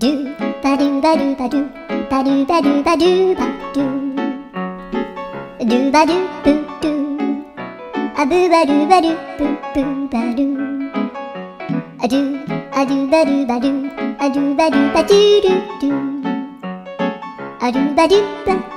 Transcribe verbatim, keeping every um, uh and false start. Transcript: do ba do ba do ba do ba do ba do ba do ba do do ba do boo do a boo ba do ba do boo boo ba do a do a do ba do ba do a do ba do ba do do do a do ba do ba